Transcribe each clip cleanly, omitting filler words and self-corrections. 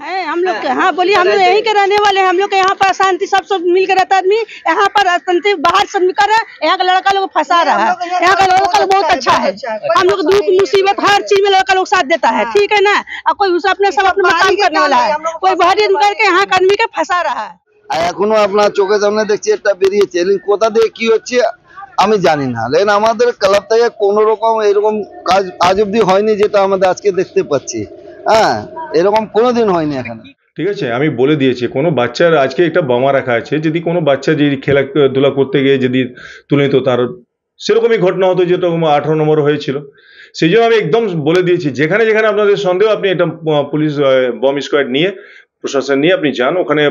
है हम लोग। हाँ बोलिए, हम लोग यहीं के रहने वाले हैं। हम लोग के यहाँ पर शांति सब मिलकर रहता आदमी, यहाँ पर शांति बाहर सब निकल रहा है। यहाँ का लड़का लोग फंसा रहा है, यहाँ का लड़का लोग बहुत अच्छा है। हम लोग दुख मुसीबत हर चीज में लड़का लोग साथ देता है, ठीक है ना। और कोई उसे अपने सब अपने काम करने वाला है, कोई बाहर करके यहाँ का आदमी के फंसा रहा है। एखो अपना चोखे सामने देखिए एक बेरिए कोथा दिए कि हम আমি জানি না, लेकिन আমাদের ক্লাব থেকে কোনো রকম এরকম কাজ আজবদি হয়নি যেটা আমরা আজকে দেখতে পাচ্ছি। হ্যাঁ এরকম কোনোদিন হয়নি এখানে, ঠিক আছে। আমি বলে দিয়েছি কোনো বাচ্চার আজকে একটা বোমা রাখা আছে, যদি কোনো বাচ্চা যে খেলাধুলা করতে গিয়ে যদি তুলে নিত তার সেরকমই ঘটনা হতো যেটা ১৮ নম্বর হয়েছিল। সেই জন্য আমি একদম বলে দিয়েছি যেখানে যেখানে আপনাদের সন্দেহ আপনি এটা পুলিশ বম স্কোয়াড নিয়ে প্রশাসন নিয়ে আপনি যান, ওখানে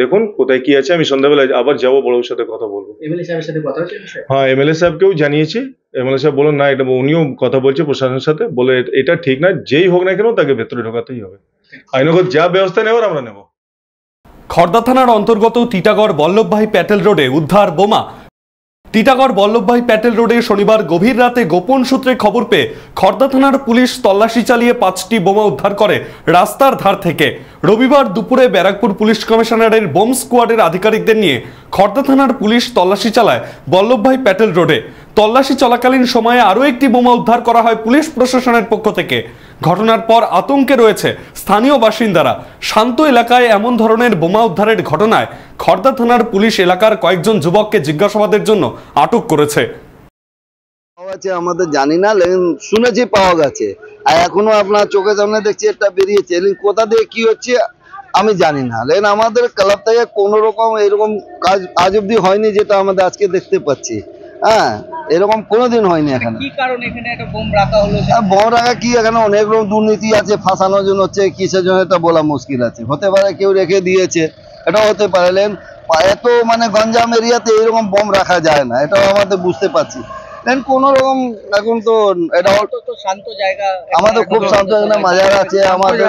দেখুন কোথায় কি আছে। আমি সন্ধ্যাবেলা আবার যাব, বড়োর সাথে কথা বলবো। এমএলএ সাহেবের সাথে কথা হয়েছে? হ্যাঁ এমএলএ সাহেবকেও জানিয়েছি। এমএলএ সাহেব বলেন না এটা উনিও কথা বলছে প্রশাসনের সাথে, বলে এটা ঠিক না, যেই হোক না কেন তাকে ভেতরে ঢোকাতেই হবে, আইনগত যা ব্যবস্থা নেওয়ার আমরা নেব। খড়দা থানার অন্তর্গত টিটাগড় বল্লভভাই প্যাটেল রোডে উদ্ধার বোমা। টিটাগড় বল্লভভাই প্যাটেল রোডে শনিবার গভীর রাতে গোপন সূত্রে খবর পেয়ে খড়দা থানার পুলিশ তল্লাশি চালিয়ে 5টি বোমা উদ্ধার করে রাস্তার ধার থেকে। রবিবার দুপুরে ব্যারাকপুর পুলিশ কমিশনারের বোম স্কোয়াডের আধিকারিকদের নিয়ে খড়দা থানার পুলিশ তল্লাশি চালায় বল্লভভাই প্যাটেল রোডে। তল্লাশি চলাকালীন সময়ে আরও একটি বোমা উদ্ধার করা হয় পুলিশ প্রশাসনের পক্ষ থেকে। ঘটনার পর আতঙ্কে রয়েছে স্থানীয় বাসিন্দারা। শান্ত এলাকায় এমন ধরনের বোমা উদ্ধারের ঘটনায় খড়দা থানার পুলিশ এলাকার কয়েকজন যুবককে জিজ্ঞাসাবাদের জন্য আটক করেছে। আমাদের জানি না, শুনেছি পাওয়া গেছে। আর এখনো আপনার চোখের সামনে দেখছি একটা বেরিয়েছে, কোথা দিয়ে কি হচ্ছে আমি জানি না, লেকিন আমাদের ক্লাব থেকে কোনো রকম এরকম কাজ আজ অব্দি হয়নি যেটা আমাদের আজকে দেখতে পাচ্ছি। হ্যাঁ এরকম কোনোদিন হয়নি এখানে। কি কারণে এখানে একটা বোম রাখা হলো? বোম রাখা কি, এখানে অনেক রকম দুর্নীতি আছে, ফাঁসানোর জন্য হচ্ছে, কিসের জন্য এটা বলা মুশকিল আছে। হতে পারে কেউ রেখে দিয়েছে, এটা হতে পারে। এত মানে গঞ্জাম এরিয়াতে এরকম বোম রাখা যায় না, এটাও আমাদের বুঝতে পারছি। কোন রকম এখন তো এটা শান্ত জায়গা, আমাদের খুব শান্ত মাজার আছে আমাদের।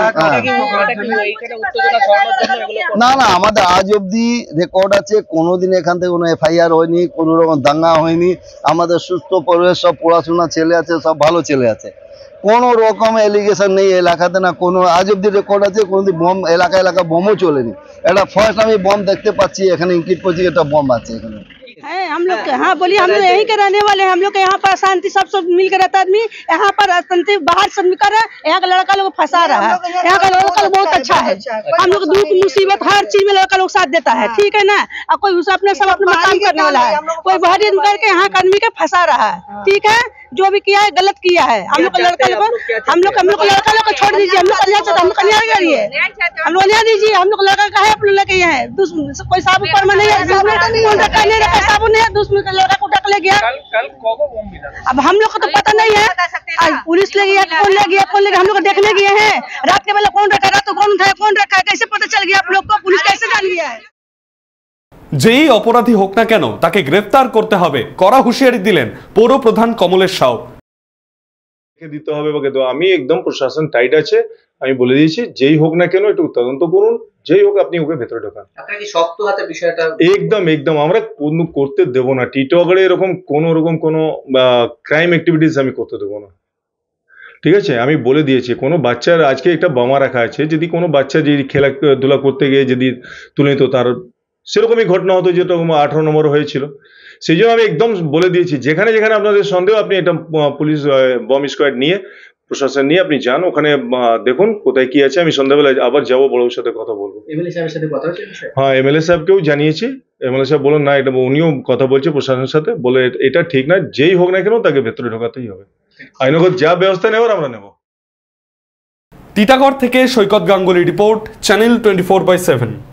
না না আমাদের আজ অব্দি রেকর্ড আছে, কোনোদিন এখান থেকে কোনো এফআইআর হয়নি, কোনো রকম দাঙ্গা হয়নি। আমাদের সুস্থ পরিবেশ, সব পড়াশোনা ছেলে আছে, সব ভালো ছেলে আছে, কোনো রকম এলিগেশন নেই এলাকাতে না। কোনো আজ অব্দি রেকর্ড আছে, কোনোদিন বোম এলাকা এলাকা বোমও চলেনি। এটা ফার্স্ট আমি বোম দেখতে পাচ্ছি এখানে, ইঙ্গিত করছি একটা বোম আছে এখানে। है हम लोग। हाँ बोलिए, हम लोग यहीं के रहने वाले हैं। हम लोग के यहाँ पर शांति सब मिलकर रहता आदमी, यहाँ पर शांति बाहर सब निकल रहा है। यहाँ का लड़का लोग फंसा रहा है, यहाँ का लड़का लोग बहुत अच्छा है। हम लोग दुख मुसीबत हर चीज में लड़का लोग साथ देता है, ठीक है ना। और कोई उसे अपने सब अपने काम करने वाला है, कोई बाहर करके यहाँ का आदमी के फंसा रहा है, ठीक है। जो भी किया है गलत किया है। हम लोग लड़का लोग लड़का लोग को छोड़ दीजिए, हम लोग कल्याण दीजिए। हम लोग लड़का का है, आप लोग लड़के यहाँ है, कोई साबुन पर नहीं है, साबुन है दुश्मन का लड़का को डक ले गया। अब हम लोग को तो पता नहीं है, पुलिस ले गया, कौन ले गया, कौन ले गया, हम लोग देखने गए हैं। रात के बेला कौन रखा, रात को कौन उठाया, कौन रखा, कैसे पता चल गया आप लोग को, पुलिस कैसे जान लिया है। যেই অপরাধী হোক না কেন তাকে গ্রেফতার করতে হবে, কড়া হুঁশিয়ারি দিলেন পৌর প্রধান কমলেশ সাউ। দিতে হবে ওকে, তো আমি একদম প্রশাসন টাইট আছে। আমি বলে দিয়েছি যেই হোক না কেন একটু তদন্ত করুন, যেই হোক আপনি ওকে ভেতরে ঢোকান। আপনারা কি শক্ত হাতে বিষয়টা একদম একদম আমরা কোনো করতে দেব না। টিটাগড়ে এরকম কোনো ক্রাইম অ্যাক্টিভিটিস আমি করতে দেব না, ঠিক আছে। আমি বলে দিয়েছি কোনো বাচ্চার আজকে একটা বোমা রাখা আছে, যদি কোনো বাচ্চা যে খেলাধুলা করতে গিয়ে যদি তুলে নিত তার সেরকমই ঘটনা হতো যেটা ১৮ নম্বর হয়েছিল। সেই জন্য আমি একদম বলে দিয়েছি যেখানে যেখানে আপনাদের সন্দেহ আপনি এটা পুলিশ বম স্কোয়াড নিয়ে প্রশাসন নিয়ে আপনি যান, ওখানে দেখুন কোথায় কি আছে। আমি সন্ধ্যাবেলা আবার যাব, বড়োর সাথে কথা বলবো। এমএলএ সাহেবের সাথে কথা হয়েছে? হ্যাঁ এমএলএ সাহেবকেও জানিয়েছি। এমএলএ সাহেব বলেন না এটা উনিও কথা বলছে প্রশাসনের সাথে, বলে এটা ঠিক না, যেই হোক না কেন তাকে ভেতরে ঢোকাতেই হবে, আইনগত যা ব্যবস্থা নেওয়ার আমরা নেব। টিটাগড় থেকে সৈকত গাঙ্গুলি রিপোর্ট, চ্যানেল 24/7।